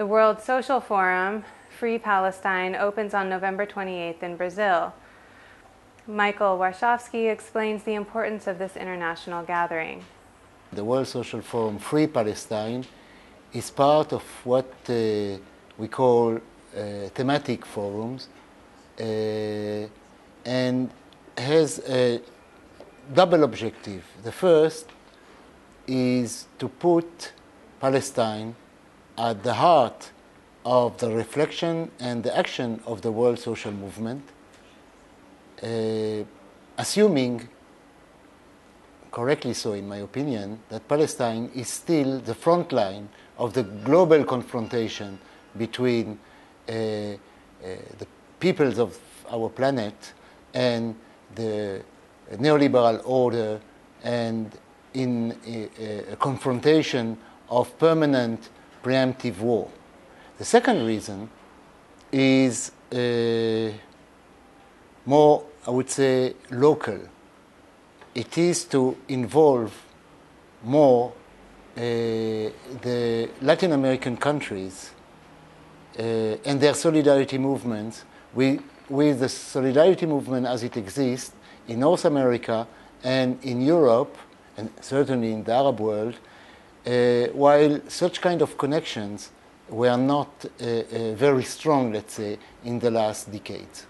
The World Social Forum, Free Palestine, opens on November 28th in Brazil. Michael Warshawski explains the importance of this international gathering. The World Social Forum, Free Palestine, is part of what we call thematic forums, and has a double objective. The first is to put Palestine at the heart of the reflection and the action of the world social movement, assuming, correctly so in my opinion, that Palestine is still the front line of the global confrontation between the peoples of our planet and the neoliberal order, and in a confrontation of permanent preemptive war. The second reason is more, I would say, local. It is to involve more the Latin American countries and their solidarity movements with the solidarity movement as it exists in North America and in Europe, and certainly in the Arab world, while such kind of connections were not very strong, let's say, in the last decades.